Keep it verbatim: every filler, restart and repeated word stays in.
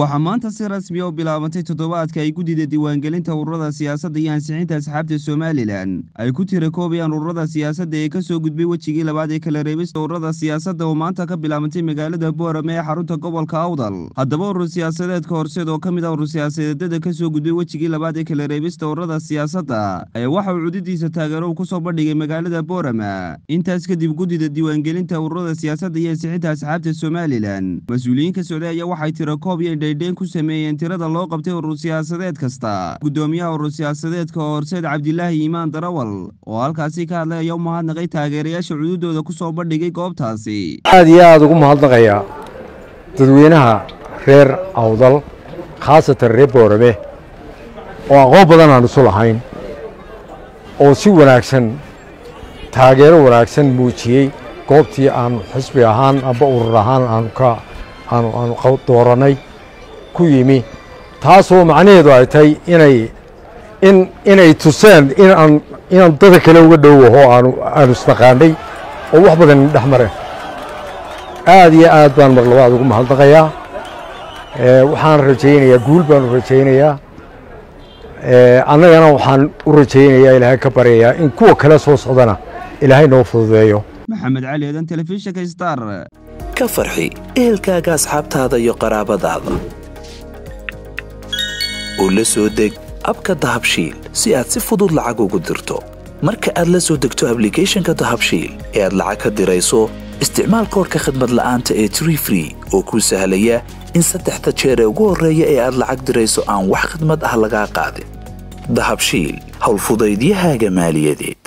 waxaa maanta si rasmi ah bilaabantay toddobaadka ay gudida diiwaangelinta ururada siyaasadda iyo ansixinta asxaabta Somaliland ay ku tirakoobeen ururada siyaasadda ee ka soo gudbay wajigii labaad ee kala reebista ururada siyaasadda oo maanta ka bilaabantay magaalada Boorame ee xarunta gobolka Awdal. Haddaba urur siyaasadeedka horseed oo kamid ah urur siyaasadeedka ka soo gudbay wajigii labaad ee kala reebista ururada siyaasadda ayaa waxa uu ujeedadiisa taageero ku soo bandhigay magaalada Boorame. Intaas kadib gudida diiwaangelinta ururada siyaasadda iyo ansixinta asxaabta Somaliland mas'uuliyiinta Soomaaliya ayaa waxay tirakoobeen deydeen ku sameeyeen tirada loo qabtay urur siyaasadeed kasta. Gudoomiyaha urur siyaasadeedka horseed Cabdilaahi Iimaan Darawal oo halkaasii ka hadlay ayaa mahadnaqay taageerayaasha cududooda ku soo bandhigay goobtaasi. Aad iyo aad ugu mahadnaqayaa dadweynaha reer Awdal khaasatan reer Boorame oo aqoon badan aan isu lahayn oo si wanaagsan taageero wanaagsan muujiyay goobtii aan xisbi ahaan aba urur ahaan aan ka aanu aanu qow dooranay ku yimi taasoo macnaheedu ay tahay inay in inay tuseen in aan in dadka kale uga dhawaaho aanu aanu istaqaanay oo wax badan dhaxmareen aad iyo aad baan maqlabaad ugu mahadnaqayaa ee waxaan rajaynayaa guul baan rajaynayaa ee anagana waxaan u rajaynayaa Ilaahay ka baryayaa in kuwa kale soo socdana Ilaahay noo fududeeyo. Maxamed Cali Eedan Telefishinka Star. كفرحي إهلكاغا أصحابتادا يو قرابادادا ولسو ديك أبكا دهبشيل سياد سفودود لعاقو قدرتو مركا أد لسو ديكتو أبليكيشنكا دهبشيل إياد لعاقا ديرايسو استعمال كوركا خدمة لآنتا إي تري فري وكو سهليا إنسا تحتا تشيريو غور ريا إياد لعاق ديرايسو آن وح خدمة أهلغا قادي دهبشيل هول فودايديها جمالية دي.